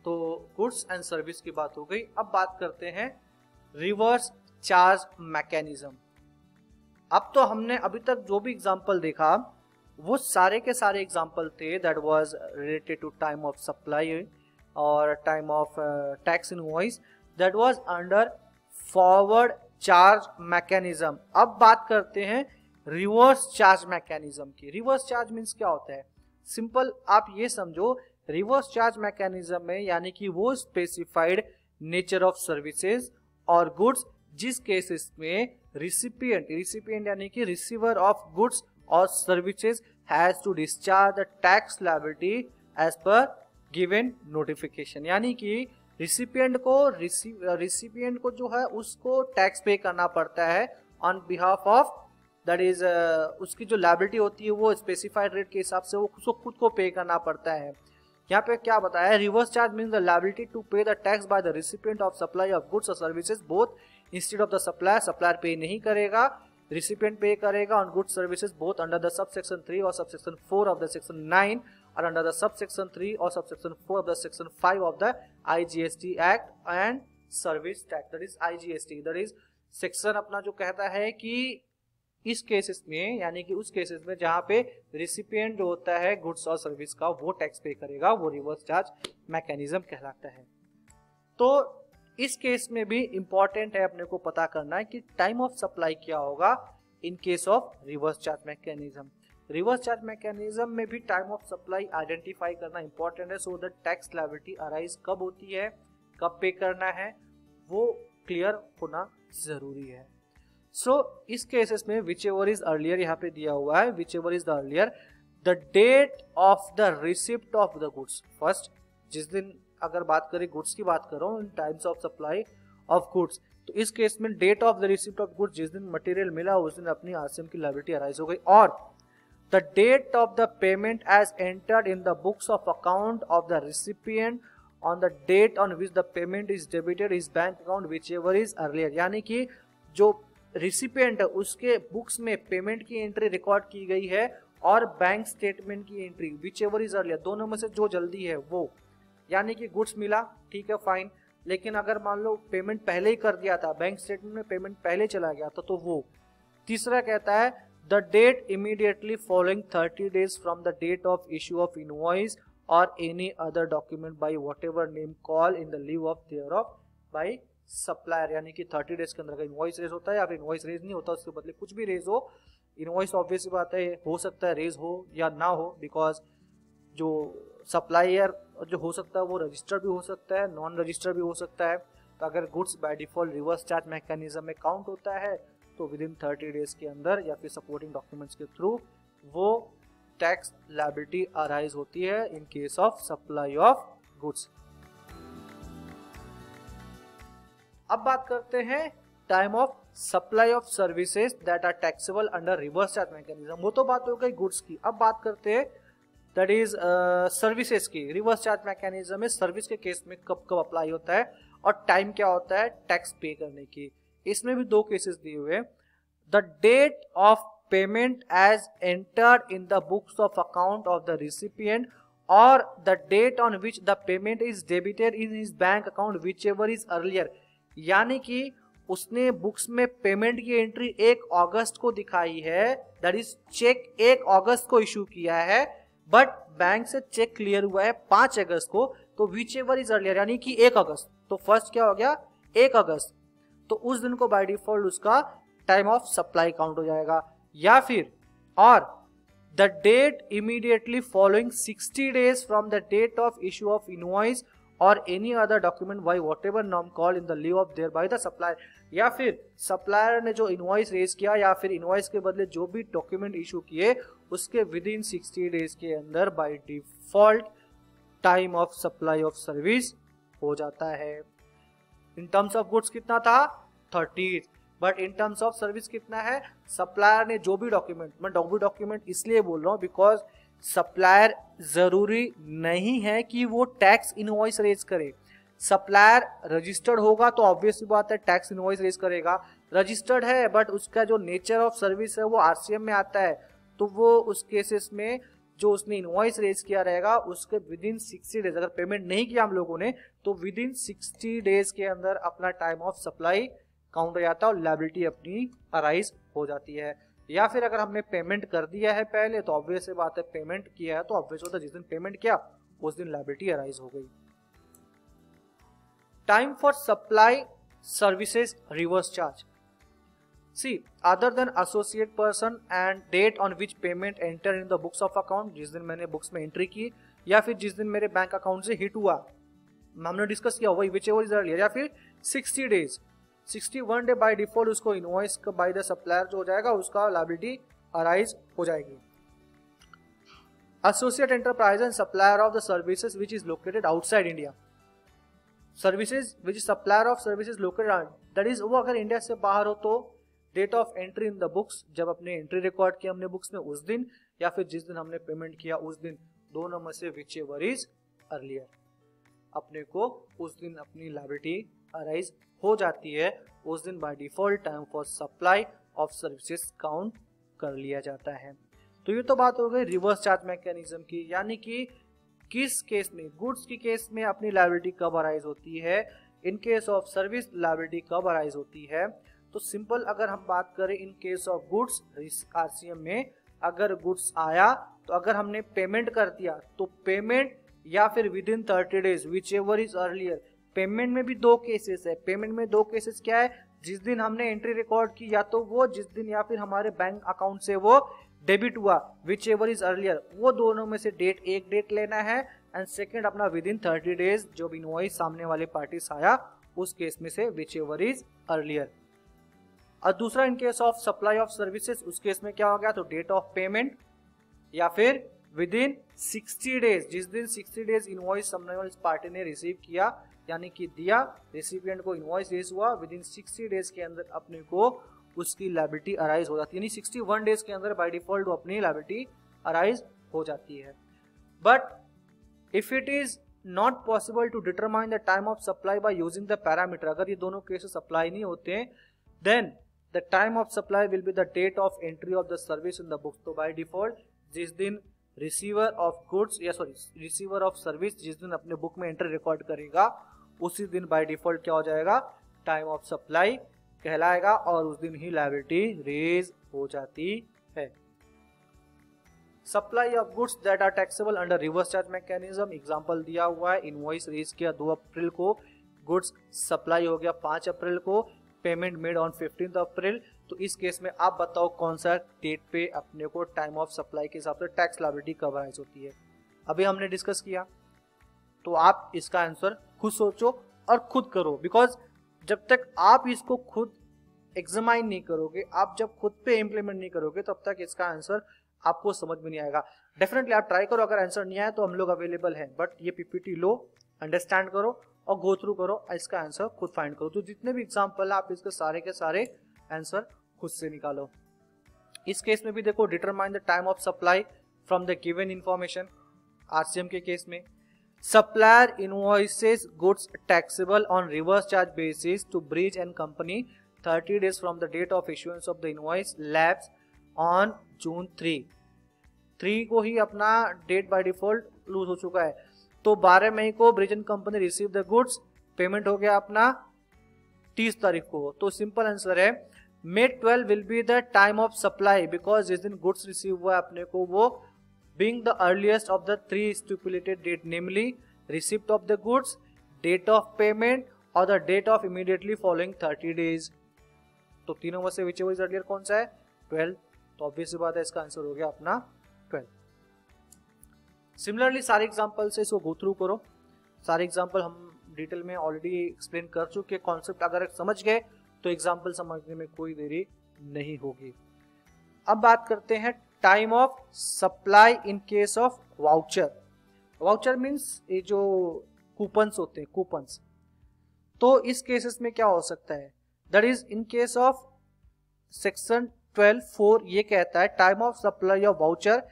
तो goods and service की बात हो गई। अब बात करते हैं reverse charge mechanism। अब तो हमने अभी तक जो भी example देखा वो सारे के सारे एग्जाम्पल थे that was related to time of supply और time of tax invoice, that was under forward charge mechanism. अब बात करते हैं रिवर्स चार्ज मैकेनिज्म की। रिवर्स चार्ज मींस क्या होता है? सिंपल आप ये समझो, रिवर्स चार्ज मैकेनिज्म में यानी कि वो स्पेसिफाइड नेचर ऑफ सर्विसेज और गुड्स जिस केसेस में रिसिपिएंट रिसिपिएंट यानी कि receiver of goods or services has to discharge the tax liability as per given notification, यानी कि recipient को recipient को जो है उसको टैक्स पे करना पड़ता है on behalf of that is uh, उसकी जो liability होती है वो specified rate के हिसाब से वो उसको खुद को पे करना पड़ता है। यहाँ पे क्या बताया है, reverse charge means the liability to pay the tax by the recipient of supply of goods or services both instead of the supplier, supplier pay नहीं करेगा, recipient पे करेगा on goods services both under the subsection three or subsection four of the section nine or under the subsection three or subsection four of the section five of the I G S T Act and service tax that is I G S T that is section अपना जो कहता है कि इस cases में यानी कि उस केसेस में जहाँ पे recipient होता है goods और service का वो टैक्स पे करेगा, वो reverse charge mechanism कहलाता है। तो इस केस में भी इम्पोर्टेंट है अपने को पता करना है कि टाइम ऑफ सप्लाई क्या होगा in case of reverse charge mechanism. Reverse charge mechanism में भी टाइम ऑफ सप्लाई आइडेंटिफाई करना इम्पोर्टेंट है, so that tax liability arise कब होती है, कब पे करना है, वो क्लियर होना जरूरी है। सो so, इस केसेस में विच एवर इज अर्लियर, यहाँ पे दिया हुआ है which ever is the earlier the date of the receipt of the goods. First जिस दिन अगर बात करें गुड्स की बात करो in times of supply of goods, तो इस केस में date of the receipt of goods जिस दिन मटेरियल मिला उस दिन अपनी आरसीएम की लायबिलिटी अराइज हो गई, और the date of the payment as entered in the books of account of the recipient on the date on which the payment is debited is bank account which ever is earlier, यानी कि जो recipient है उसके books में payment की entry record की गई है और बैंक स्टेटमेंट की entry, which ever is earlier, दोनों में से जो जल्दी है वो, यानी कि गुड्स मिला ठीक है फाइन, लेकिन अगर मान लो पेमेंट पहले ही कर दिया था, बैंक स्टेटमेंट में पेमेंट पहले चला गया था तो वो। तीसरा कहता है the date immediately following thirty days from the date of issue of invoice और any other document by whatever name call in the lieu of thereof by supplier, यानी कि थर्टी डेज के अंदर इनवॉइस रेज होता है या फिर invoice raise नहीं होता, उसके बदले कुछ भी रेज हो, इनवॉइस ऑब्वियस बात है हो सकता है रेज हो या ना हो, बिकॉज जो सप्लायर जो हो सकता है वो रजिस्टर भी हो सकता है, नॉन रजिस्टर भी हो सकता है, तो अगर goods by default reverse charge mechanism में काउंट होता है तो विद इन थर्टी डेज के अंदर या फिर सपोर्टिंग डॉक्यूमेंट्स के थ्रू वो टैक्स लायबिलिटी अराइज होती है in case of supply of goods. अब बात करते हैं time of supply of services that are taxable under reverse charge mechanism. वो तो बात हो गई गुड्स की, अब बात करते हैं दैट इज सर्विसेज की। रिवर्स चार्ज मैकेनिज्म में सर्विस के केस में कब कब अप्लाई होता है और टाइम क्या होता है टैक्स पे करने की। इसमें भी दो केसेस दिए हुए, the date of payment as entered in the books of account of the recipient और the date on which the payment is debited in his bank account which ever is earlier, यानी कि उसने books में payment की entry एक अगस्त को दिखाई है, दैट इज चेक एक अगस्त को इशू किया है बट बैंक से चेक क्लियर हुआ है पांच अगस्त को, तो विच एवर इज अर्लियर यानी कि एक अगस्त, तो फर्स्ट क्या हो गया एक अगस्त, तो उस दिन को बाय डिफॉल्ट उसका टाइम ऑफ सप्लाई काउंट हो जाएगा। या फिर और the date immediately following sixty days from the date of issue of invoice और any other document by whatever name call in the lieu of there by the supplier. या फिर supplier ने जो इनवॉइस रेज किया या फिर invoice के बदले जो भी डॉक्यूमेंट इशू किए उसके विद इन सिक्सटी डेज के अंदर by default time of supply of service हो जाता है। इन टर्म्स ऑफ गुड्स कितना था thirty, but in terms of service कितना है? सप्लायर ने जो भी डॉक्यूमेंट, मैं डॉक्यू डॉक्यूमेंट इसलिए बोल रहा हूँ बिकॉज सप्लायर जरूरी नहीं है कि वो टैक्स इनवॉइस रेज करे। सप्लायर रजिस्टर्ड होगा तो ऑब्वियसली बात है टैक्स इनवॉइस रेज करेगा। रजिस्टर्ड है बट उसका जो नेचर ऑफ सर्विस है वो आरसीएम में आता है, तो वो उस केसेस में जो उसने इनवॉइस रेज किया रहेगा उसके विद इन सिक्सटी डेज, अगर पेमेंट नहीं किया हम लोगों ने तो विद इन सिक्सटी डेज के अंदर अपना टाइम ऑफ सप्लाई काउंट हो जाता है और लायबिलिटी अपनी अराइज हो जाती है। या फिर अगर हमने पेमेंट कर दिया है पहले तो ऑब्वियस बात है पेमेंट किया है तो ऑब्वियस होता है जिस दिन पेमेंट किया उस दिन लायबिलिटी अराइज हो गई। Time for supply services reverse charge C other than associate person and date on which payment enter in the books of account, जिस दिन मैंने बुक्स में एंट्री की या फिर जिस दिन मेरे बैंक अकाउंट से हिट हुआ हमने डिस्कस किया वही विच एवर इज अर्लियर। या फिर sixty days sixty one day by default उसको इनवॉइस बाय द सप्लायर जो हो जाएगा उसका लायबिलिटी अराइज हो जाएगी। Associate enterprise and supplier of the services which is located outside India, services which is supplier of services located that is वो अगर India से बाहर हो तो date of entry in the books, जब अपने एंट्री रिकॉर्ड किया हमने बुक्स में उस दिन या फिर जिस दिन हमने पेमेंट किया उस दिन, दोनों में से विच एवर इज अर्लियर अपने को उस दिन अपनी लायबिलिटी अराइज हो जाती है। उस दिन by default time for supply of services count कर लिया जाता है। तो ये तो बात हो गई रिवर्स चार्ज मैकेनिज्म की, यानी कि किस केस में गुड्स की केस में अपनी लायबिलिटी कब अराइज होती है, in case of service liability कब अराइज होती है। तो सिंपल अगर हम बात करें in case of goods RCM में अगर गुड्स आया तो अगर हमने पेमेंट कर दिया तो पेमेंट या फिर within thirty days which ever is earlier. Payment में भी दो केसेस है, पेमेंट में दो केसेस क्या है? जिस दिन हमने एंट्री रिकॉर्ड की या तो वो जिस दिन या फिर हमारे बैंक अकाउंट से वो डेबिट हुआ विच एवर इज अर्लियर। वो दोनों में से डेट एक डेट लेना है एंड सेकेंड अपना विद इन थर्टी डेज जो इनवॉइस सामने वाले पार्टी से आया उस केस में से विच एवर इज अर्लियर। और दूसरा in case of supply of services उस केस में क्या हो गया तो डेट ऑफ पेमेंट या फिर विद इन सिक्सटी डेज जिस दिन सिक्सटी डेज इनवॉइस सामने वाली पार्टी ने रिसीव किया यानी कि दिया रेसिपिएंट को इनवॉइस रेज हुआ विद इन सिक्सटी डेज के अंदर अपने को उसकी लायबिलिटी अराइज हो जाती है, यानी सिक्सटी वन डेज के अंदर बाय डिफॉल्ट अपनी लायबिलिटी अराइज हो जाती है। But if it is not possible to determine the time of supply by using the parameter, अगर ये दोनों केसेस अप्लाई नहीं होते हैं then the time of supply will be the date of entry of the service in the books. तो by default जिस दिन receiver of goods या सॉरी रिसीवर ऑफ सर्विस जिस दिन अपने बुक में एंट्री रिकॉर्ड करेगा उसी दिन बाय डिफॉल्ट क्या हो जाएगा टाइम ऑफ सप्लाई कहलाएगा और उस दिन ही लायबिलिटी रेज हो जाती है। Supply of goods that are taxable under reverse charge mechanism example दिया हुआ है, इनवॉइस रेज किया दो अप्रैल को, गुड्स सप्लाई हो गया पाँच अप्रैल को, payment made on fifteen April. तो इस केस में आप बताओ कौन सा डेट पे अपने को टाइम ऑफ सप्लाई के हिसाब से टैक्स लायबिलिटी कवरेज होती है, अभी हमने डिस्कस किया। तो आप इसका आंसर खुद सोचो और खुद करो बिकॉज जब तक आप इसको खुद एग्जामाइन नहीं करोगे, आप जब खुद पे इम्प्लीमेंट नहीं करोगे तब तक इसका आंसर आपको समझ में नहीं आएगा। डेफिनेटली आप ट्राई करो, अगर आंसर नहीं आया तो हम लोग अवेलेबल हैं, बट ये पीपीटी लो, अंडरस्टैंड करो और गो थ्रू करो, इसका आंसर खुद फाइंड करो। तो जितने भी एग्जाम्पल है आप इसके सारे के सारे आंसर खुद से निकालो। इस केस में भी देखो determine the time of supply from the given information RCM के केस में। Supplier invoices goods taxable on reverse charge basis to Bridge and company thirty days from the date of issuance of the invoice lapse on June three three को ही अपना date by default loose हो चुका है। तो बारह मई को Bridge and company receive the goods, payment हो गया अपना तीस तारीख को। तो सिंपल आंसर है May twelve will be the time of supply because जिस दिन गुड्स रिसीव हुआ अपने को वो being the earliest of the three stipulated date namely receipt of the goods, date of payment और the date of immediately following thirty days. तो तीनों में से विच एवर इज अर्लियर कौन सा है? ट्वेल्व। तो ऑब्वियस बात है इसका आंसर हो गया अपना ट्वेल्व। सिमिलरली सारे एग्जांपल से इसको गो थ्रू करो। सारे एग्जांपल हम डिटेल में ऑलरेडी एक्सप्लेन कर चुके। कॉन्सेप्ट अगर समझ गए तो एग्जांपल समझने में कोई देरी नहीं होगी। अब बात करते हैं time of supply in case of voucher. Voucher means ये जो कूपन्स होते हैं, कूपन्स। तो इस केसेस में क्या हो सकता है? That is in case of section twelve four ये कहता है time of supply of voucher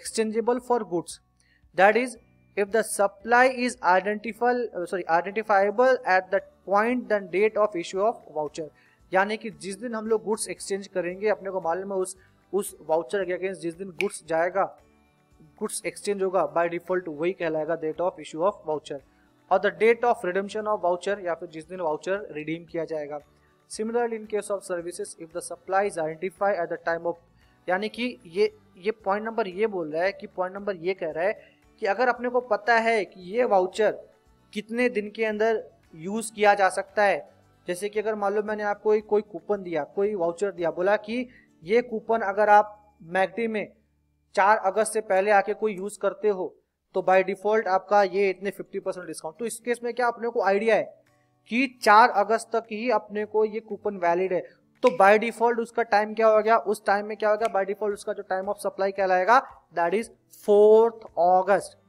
exchangeable for goods, that is if the supply is identifiable sorry identifiable at the point the date of issue of voucher. यानी कि जिस दिन हम लोग goods exchange करेंगे, अपने को मालूम है उस उस वाउचर के अगेंस्ट जिस दिन गुड्स जाएगा, गुड्स एक्सचेंज होगा, बाय डिफॉल्ट वही कहलाएगा date of issue of voucher. और the date of redemption of voucher या फिर जिस दिन वाउचर रिडीम किया जाएगा। Similarly in case of services if the supply is identify at the time of, यानी कि ये ये पॉइंट नंबर ये बोल रहा है कि पॉइंट नंबर ये कह रहा है कि अगर अपने को पता है कि ये वाउचर कितने दिन के अंदर यूज किया जा सकता है, जैसे कि अगर मान लो मैंने आपको कोई कोई कूपन दिया, कोई वाउचर दिया, बोला कि ये कूपन अगर आप मैकडी में चार अगस्त से पहले आके कोई यूज करते हो तो बाय डिफॉल्ट आपका ये इतने फिफ्टी परसेंट डिस्काउंट। तो इस केस में क्या अपने को आइडिया है कि चार अगस्त तक ही अपने को ये कूपन वैलिड है, तो बाय डिफॉल्ट उसका टाइम क्या हो गया? उस टाइम में क्या होगा? बाय डिफॉल्ट उसका जो टाइम ऑफ सप्लाई कहलाएगा that is fourth August.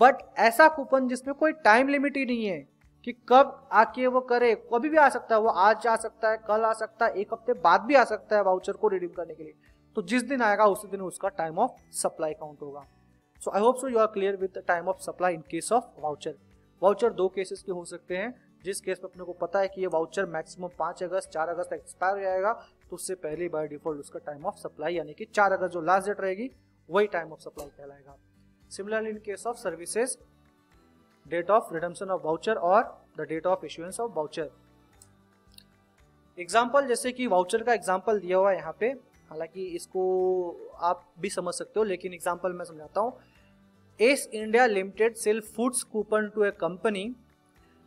But ऐसा कूपन जिसमें कोई टाइम लिमिट ही नहीं है कि कब आके वो करे, कभी भी आ सकता है, वो आज आ सकता है, कल आ सकता है, एक हफ्ते बाद भी आ सकता है वाउचर को रिडीम करने के लिए। तो जिस दिन आएगा उसी दिन उसका टाइम ऑफ सप्लाई काउंट होगा। So I hope so you are clear with the time of supply in case of voucher. Voucher दो केसेस के हो सकते हैं। जिस केस में अपने को पता है कि ये वाउचर मैक्सिमम पाँच अगस्त चार अगस्त तक एक्सपायर हो जाएगा, तो उससे पहले बाय डिफॉल्ट उसका टाइम ऑफ सप्लाई यानी कि चार अगस्त जो लास्ट डेट रहेगी वही टाइम ऑफ सप्लाई कहलाएगा। Similarly in case of services date of redemption of voucher और the date of issuance of voucher. Example जैसे कि वाउचर का एग्जाम्पल दिया हुआ है यहाँ पे, हालांकि इसको आप भी समझ सकते हो लेकिन एग्जाम्पल मैं समझाता हूँ। S India limited sell foods coupon to a company,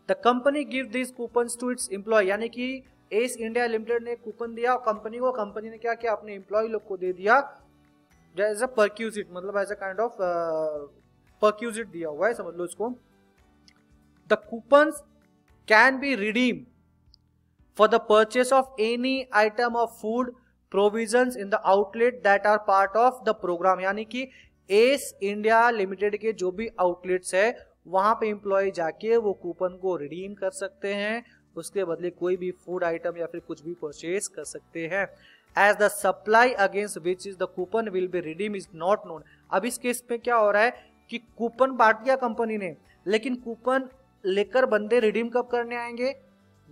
the company give this coupons to its employ. यानी कि एस इंडिया लिमिटेड ने कूपन दिया कंपनी को, कंपनी ने क्या किया अपने एम्प्लॉय लोग को दे दिया एज अ परक्यूजिट, मतलब as a kind of perquisite दिया हुआ है, समझ लो इसको। The coupons can be redeem for the purchase of any item of food provisions in the outlet that are part of the programme. यानी कि S India limited के जो भी आउटलेट्स है वहां पे एम्प्लॉय जाके वो कूपन को रिडीम कर सकते हैं, उसके बदले कोई भी फूड आइटम या फिर कुछ भी परचेज कर सकते हैं। As the supply against which is the coupon will be redeem is not known. अब इस केस में क्या हो रहा है कि कूपन बांट दिया कंपनी ने, लेकिन कूपन लेकर बंदे रिडीम कब करने आएंगे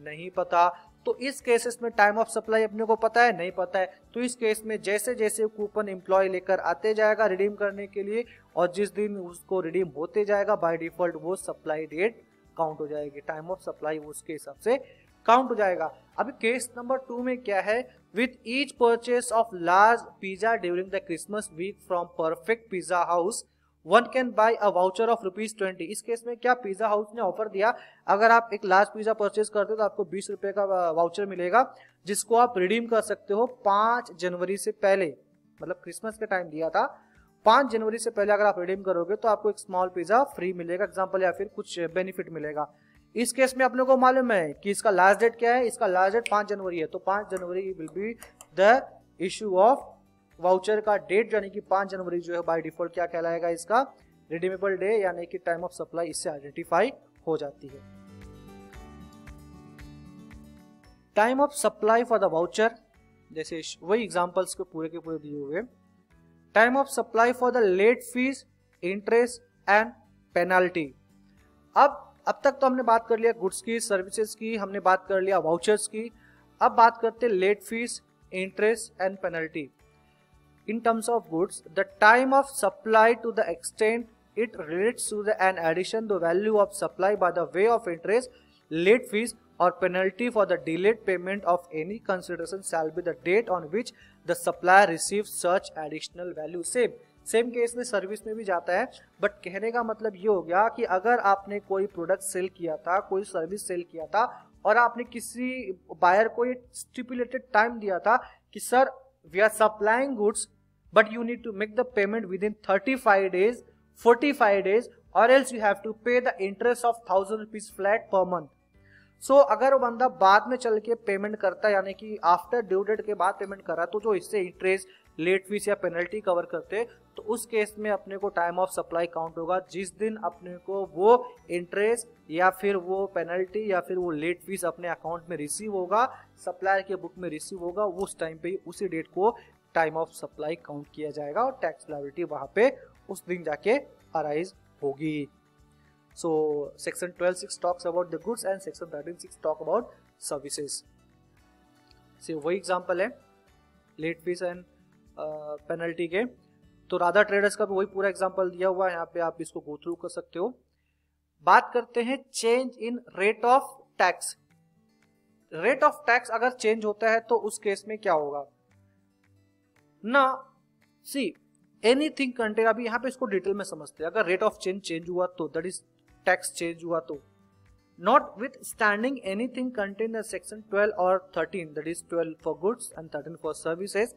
नहीं पता। तो इस केसेस में टाइम ऑफ सप्लाई अपने को पता है नहीं पता है, तो इस केस में जैसे जैसे कूपन एम्प्लॉय लेकर आते जाएगा रिडीम करने के लिए और जिस दिन उसको रिडीम होते जाएगा बाय डिफॉल्ट वो सप्लाई डेट काउंट हो जाएगी, टाइम ऑफ सप्लाई उसके हिसाब से काउंट हो जाएगा। अभी केस नंबर टू में क्या है? With each purchase of large pizza during the Christmas week from perfect pizza house one can buy a voucher of rupees twenty. इस केस में क्या पिज्जा हाउस ने ऑफर दिया, अगर आप एक लार्ज पिज्जा परचेज करते हो तो आपको बीस रुपए का वाउचर मिलेगा जिसको आप रिडीम कर सकते हो पांच जनवरी से पहले, मतलब क्रिसमस के टाइम दिया था, पांच जनवरी से पहले अगर आप रिडीम करोगे तो आपको एक स्मॉल पिज्जा फ्री मिलेगा एग्जाम्पल, या फिर कुछ बेनिफिट मिलेगा। इस केस में अपने को मालूम है कि इसका लास्ट डेट क्या है, इसका लास्ट डेट पांच जनवरी है, तो पांच जनवरी will be the issue of voucher का डेट, यानी कि पांच जनवरी जो है बाय डिफॉल्ट क्या कहलाएगा इसका रिडीमेबल डे, यानी कि टाइम ऑफ सप्लाई इससे आइडेंटिफाई हो जाती है। Time of supply for the voucher जैसे वही एग्जांपल्स के पूरे के पूरे दिए हुए। Time of supply for the late fees interest and penalty. अब अब तक तो हमने बात कर लिया गुड्स की, सर्विसेज की, हमने बात कर लिया वाउचर्स की, अब बात करते late fees interest and penalty. In terms of goods, the time of supply to the extent it relates to the an addition the value of supply by the way of interest, late fees or penalty for the delayed payment of any consideration shall be the date on which the supplier receives such additional value. Same, same case में service में भी जाता है, but कहने का मतलब ये हो गया कि अगर आपने कोई product sell किया था, कोई service sell किया था, और आपने किसी बायर को ये स्टिपुलेटेड टाइम दिया था कि sir we are supplying goods but you need to make the payment within thirty five days, forty five days और else you have to pay the interest of thousand rupees flat per month. So अगर वो बंदा बाद में चल के payment करता है, यानी कि आफ्टर ड्यू डेट के बाद पेमेंट करा, तो जो इससे इंटरेस्ट, लेट फीस या पेनल्टी कवर करते, तो उस केस में अपने को टाइम ऑफ सप्लाई काउंट होगा, जिस दिन अपने को वो इंटरेस्ट या फिर वो पेनल्टी या फिर वो लेट फीस अपने अकाउंट में रिसीव होगा, सप्लायर के बुक में रिसीव होगा, उस टाइम पे उसी डेट को टाइम ऑफ सप्लाई काउंट किया जाएगा और टैक्स लायबिलिटी वहाँ पे उस दिन जाके अराइज होगी. So section twelve six talks about the goods and section thirteen six talk about services. से वही एग्जाम्पल है लेट फीस एंड पेनल्टी के. तो राधा ट्रेडर्स का भी वही पूरा एग्जाम्पल दिया हुआ है, यहाँ पे आप इसको गो थ्रू कर सकते हो. बात करते हैं change in rate of tax. Rate of tax अगर चेंज होता है तो उस केस में क्या होगा ना, सी एनीथिंग कंटेन, अभी यहाँ पे इसको डिटेल में समझते हैं. अगर रेट ऑफ चेंज चेंज हुआ तो, दैट इज टैक्स चेंज हुआ तो, notwithstanding anything contain in section twelve और thirteen, that is twelve for goods and thirteen for services,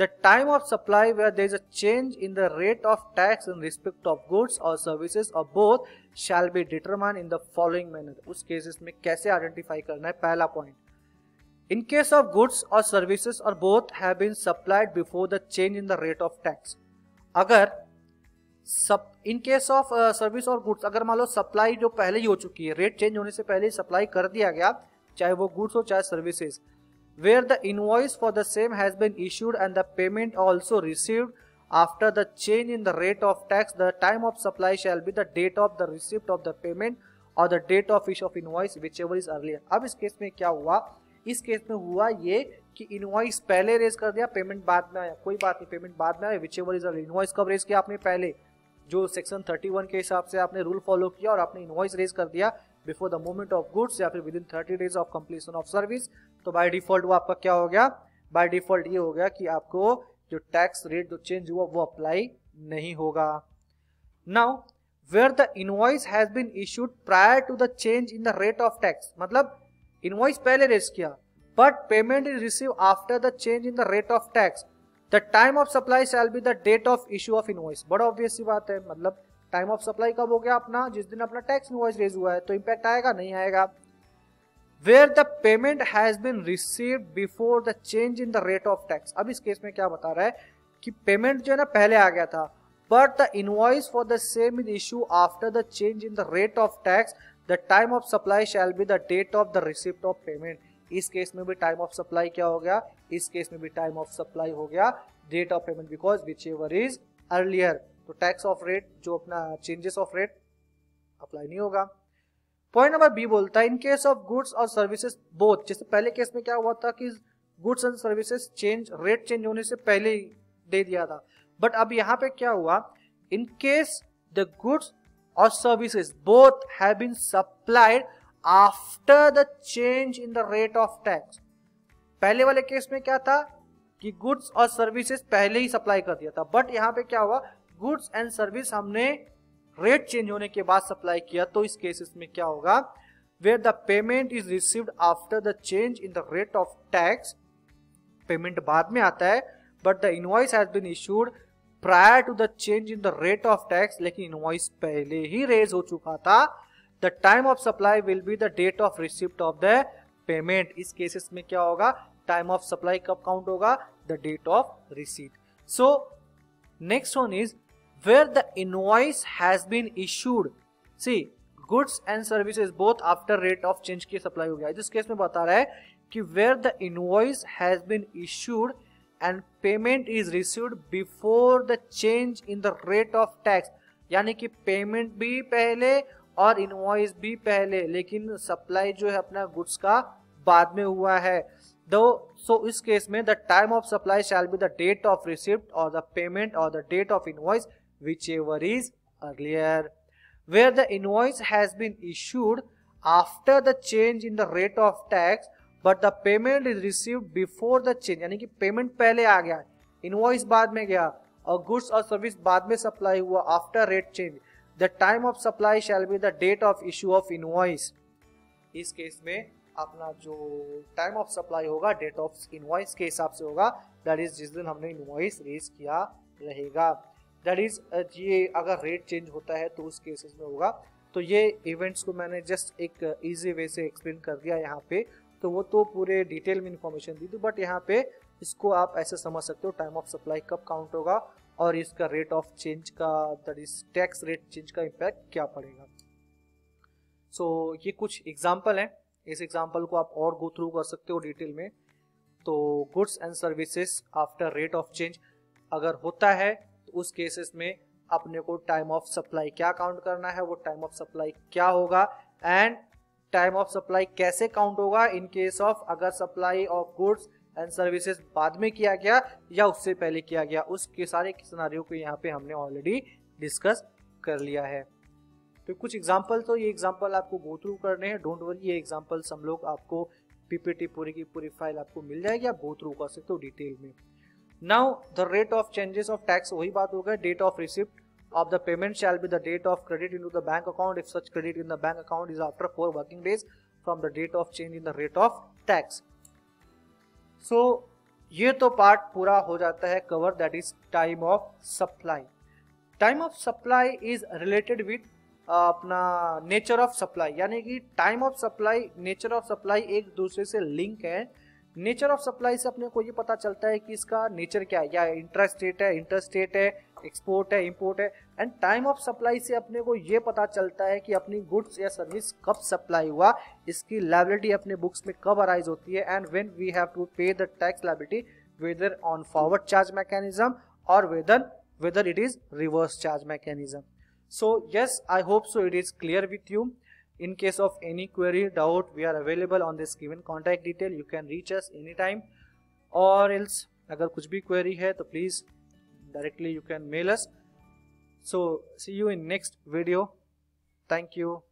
the time of supply where there is a change in the rate of tax in respect of goods or services or both shall be determined in the following manner. उस cases में कैसे identify करना है, पहला point, in case of goods और services और both have been supplied before the change in the rate of tax. अगर सब इन केस ऑफ सर्विस और गुड्स, अगर मान लो सप्लाई जो पहले ही हो चुकी है, रेट चेंज होने से पहले सप्लाई कर दिया गया, चाहे वो गुड्स हो चाहे services, where the invoice for the same has been issued and the payment also received after the change in the rate of tax, the time of supply shall be the date of the receipt of the payment or the date of issue of invoice, whichever is earlier. अब इस case में क्या हुआ, इस case में हुआ ये कि इनवॉइस पहले रेज कर दिया, पेमेंट बाद में आया, कोई बात नहीं, पेमेंट बाद में आया, whichever is earlier. इनवॉइस कब रेज किया आपने, पहले, जो सेक्शन थर्टी वन के हिसाब से आपने रूल फॉलो किया और आपने इनवॉइस रेज कर दिया before the movement of goods या फिर within thirty days of completion of service, तो बाय डिफॉल्ट वो आपका क्या हो गया, बाय डिफॉल्ट ये हो गया कि आपको जो टैक्स रेट जो चेंज हुआ वो अप्लाई नहीं होगा. Now where the invoice has been issued prior to the change in the rate of tax, मतलब इनवॉइस पहले रेज किया but payment is receive after the change in the rate of tax, the time of supply shall be the date of issue of invoice. बड़ा obvious सी बात है, मतलब time of supply कब हो गया अपना, जिस दिन अपना टैक्स इनवॉइस रेज हुआ है, तो इम्पैक्ट आएगा नहीं आएगा. Where the payment has been received before the change in the rate of tax. अब इस केस में क्या बता रहा है कि पेमेंट जो है ना पहले आ गया था but the invoice for the same is issue after the change in the rate of tax, the time of supply shall be the date of the receipt of payment. इस केस में भी टाइम ऑफ सप्लाई क्या हो गया, इस case में भी time of supply हो गया date of payment, because which ever is earlier. तो टैक्स ऑफ रेट जो अपना चेंजेस ऑफ रेट अप्लाई नहीं होगा. पॉइंट नंबर बी बोलता है इन केस ऑफ गुड्स और सर्विसेज बोथ, जैसे पहले केस में क्या हुआ था कि goods and services change rate change होने से पहले ही दे दिया था, बट अब यहाँ पे क्या हुआ, इन केस द गुड्स और services both have been supplied after the change in the rate of tax. पहले वाले केस में क्या था कि गुड्स और सर्विसेज पहले ही सप्लाई कर दिया था, बट यहाँ पे क्या हुआ, गुड्स एंड सर्विस हमने रेट चेंज होने के बाद सप्लाई किया, तो इस केसेस में क्या होगा, where the payment is received after the change in the rate of tax, payment बाद में आता है, but the invoice has been issued prior to the change in the rate of tax, लेकिन इनवॉइस पहले ही रेज हो चुका था, the time of supply will be the date of receipt of the payment. इस केसेस में क्या होगा, टाइम ऑफ सप्लाई कब काउंट होगा, the date of receipt. So next one is where the invoice has been issued. See, goods and services both after rate of change की supply हो गया. इस केस में बता रहा है कि where the invoice has been issued and payment is received before the change in the rate of tax. यानी कि payment भी पहले और invoice भी पहले, लेकिन supply जो है अपना goods का बाद में हुआ है. दो सो so इस केस में the time of supply shall be the date of receipt or the payment or the date of invoice, whichever is earlier. Where the invoice has been issued after the change in the rate of tax but the payment is received before the change, यानी कि payment पहले आ गया, invoice बाद में गया और goods और सर्विस बाद में सप्लाई हुआ after rate change, the time of supply shall be the date of issue of invoice. इस केस में अपना जो टाइम ऑफ सप्लाई होगा डेट ऑफ इनवॉइस के हिसाब से होगा, दैट इज जिस दिन हमने इनवॉइस रेज किया रहेगा, दैट इज ये अगर रेट चेंज होता है तो उस केसेस में होगा। तो ये इवेंट्स को मैंने जस्ट एक इजी वे से एक्सप्लेन कर दिया यहाँ पे, तो वो तो पूरे डिटेल में इंफॉर्मेशन दी थी, बट यहाँ पे इसको आप ऐसे समझ सकते हो टाइम ऑफ सप्लाई कब काउंट होगा और इसका रेट ऑफ चेंज का that is tax rate change का इम्पैक्ट क्या पड़ेगा। सो so, ये कुछ एग्जाम्पल हैं, इस एग्जाम्पल को आप और गो थ्रू कर सकते हो डिटेल में। तो goods and services after rate of change अगर होता है तो उस केसेस में अपने को टाइम ऑफ सप्लाई क्या काउंट करना है, वो टाइम ऑफ सप्लाई क्या होगा एंड टाइम ऑफ सप्लाई कैसे काउंट होगा इन केस ऑफ अगर supply of goods and services बाद में किया गया या उससे पहले किया गया, उसके सारे सिनेरियो को यहाँ पे हमने ऑलरेडी डिस्कस कर लिया है। तो कुछ एग्जाम्पल, तो ये एग्जाम्पल आपको गो थ्रू करने हैं, डोंट वरी ये एग्जाम्पल्स हम लोग आपको पीपीटी पूरी की पूरी फाइल आपको मिल जाएगी, आप गो थ्रू कर सकते हो डिटेल में। Now the rate of changes of tax, वही बात हो गया, date of receipt of the payment shall be the date of credit into the bank account if such credit in the bank account is after four working days from the date of change in the rate of tax. So ये तो part पूरा हो जाता है cover, that is time of supply. Time of supply is related with अपना nature of supply, यानी कि time of supply nature of supply एक दूसरे से link है। नेचर ऑफ सप्लाई से अपने को ये पता चलता है कि इसका नेचर क्या है, या इंट्रास्टेट है, इंटरस्टेट है, एक्सपोर्ट है, इंपोर्ट है। एंड टाइम ऑफ सप्लाई से अपने को ये पता चलता है कि अपनी गुड्स या सर्विस कब सप्लाई हुआ, इसकी लायबिलिटी अपने बुक्स में कब अराइज होती है, and when we have to pay the tax liability whether on forward charge mechanism और whether whether it is reverse charge mechanism. So yes, I hope so it is clear with you. In case of any query, doubt, we are available on this given contact detail. You can reach us anytime. Or else, अगर कुछ भी query है तो please directly you can mail us. So see you in next video. Thank you.